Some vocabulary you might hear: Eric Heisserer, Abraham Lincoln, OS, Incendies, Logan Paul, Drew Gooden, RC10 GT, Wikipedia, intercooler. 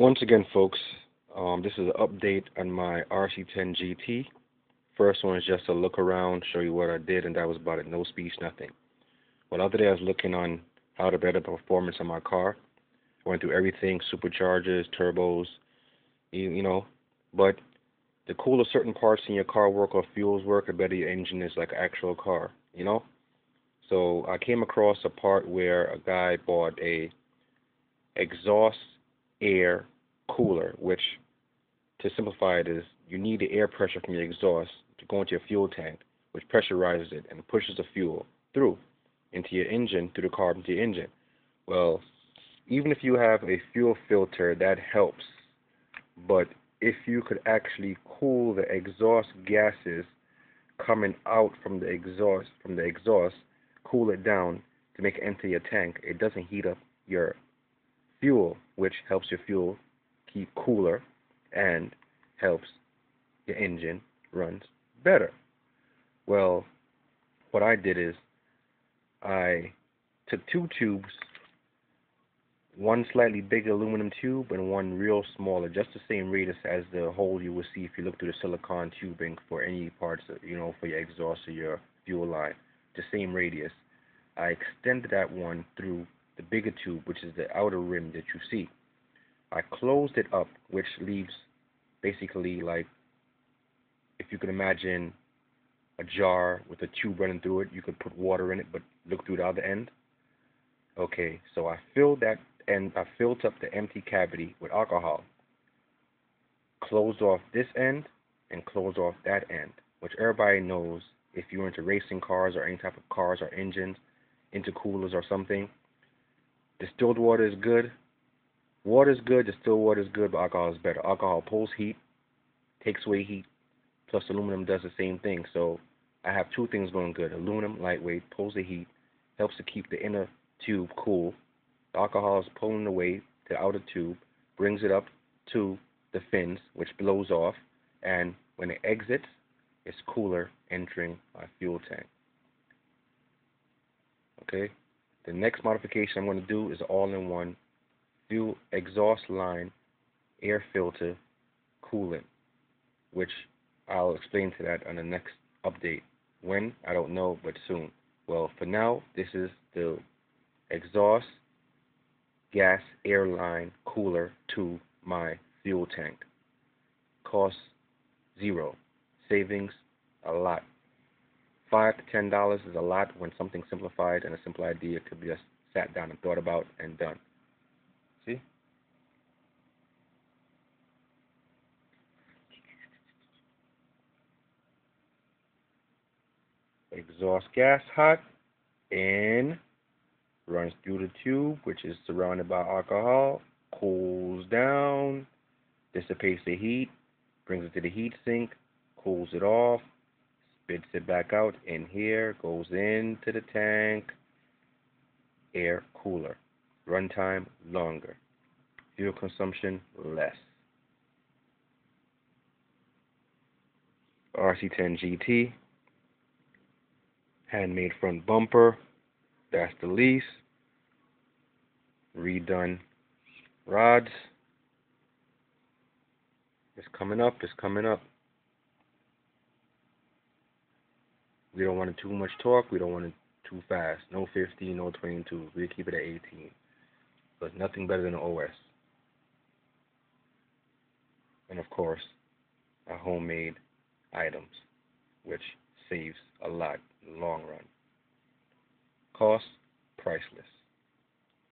Once again, folks, this is an update on my RC10 GT. First one is just a look around, show you what I did, and that was about it. No speech, nothing. Well, other day I was looking on how to better performance on my car. I went through everything, superchargers, turbos, you know. But the cooler certain parts in your car work or fuels work, the better your engine is, like an actual car, you know. So I came across a part where a guy bought a exhaust air cooler, which to simplify it is you need the air pressure from your exhaust to go into your fuel tank, which pressurizes it and pushes the fuel through into your engine, through the carb into your engine. Well, even if you have a fuel filter, that helps, but if you could actually cool the exhaust gases coming out from the exhaust, cool it down to make it enter your tank, it doesn't heat up your fuel, which helps your fuel keep cooler and helps your engine runs better. Well, what I did is I took two tubes, one slightly big aluminum tube and one real smaller, just the same radius as the hole you will see if you look through the silicone tubing for any parts, you know, for your exhaust or your fuel line, the same radius. I extended that one through the bigger tube, which is the outer rim that you see. I closed it up, which leaves basically like, if you can imagine a jar with a tube running through it, you could put water in it, but look through the other end. Okay, so I filled that end, I filled up the empty cavity with alcohol, closed off this end and closed off that end, which everybody knows if you're into racing cars or any type of cars or engines, intercoolers or something. Distilled water is good. Water is good, distilled water is good, but alcohol is better. Alcohol pulls heat, takes away heat, plus aluminum does the same thing. So I have two things going good. Aluminum, lightweight, pulls the heat, helps to keep the inner tube cool. The alcohol is pulling away the outer tube, brings it up to the fins, which blows off, and when it exits, it's cooler entering my fuel tank. Okay? The next modification I'm going to do is all-in-one fuel exhaust line air filter coolant, which I'll explain to that on the next update. When? I don't know, but soon. Well, for now, this is the exhaust gas air line cooler to my fuel tank. Cost zero. Savings a lot. $5 to $10 is a lot when something simplified and a simple idea could be just sat down and thought about and done. See? Exhaust gas hot in, runs through the tube, which is surrounded by alcohol, cools down, dissipates the heat, brings it to the heat sink, cools it off, spits it back out in here, goes into the tank, air cooler, runtime longer, fuel consumption less. RC10 GT, handmade front bumper, that's the lease, redone rods, it's coming up. We don't want it too much torque. We don't want it too fast. No 15, no 22. We'll keep it at 18. But nothing better than an OS. And of course, our homemade items, which saves a lot in the long run. Cost, priceless.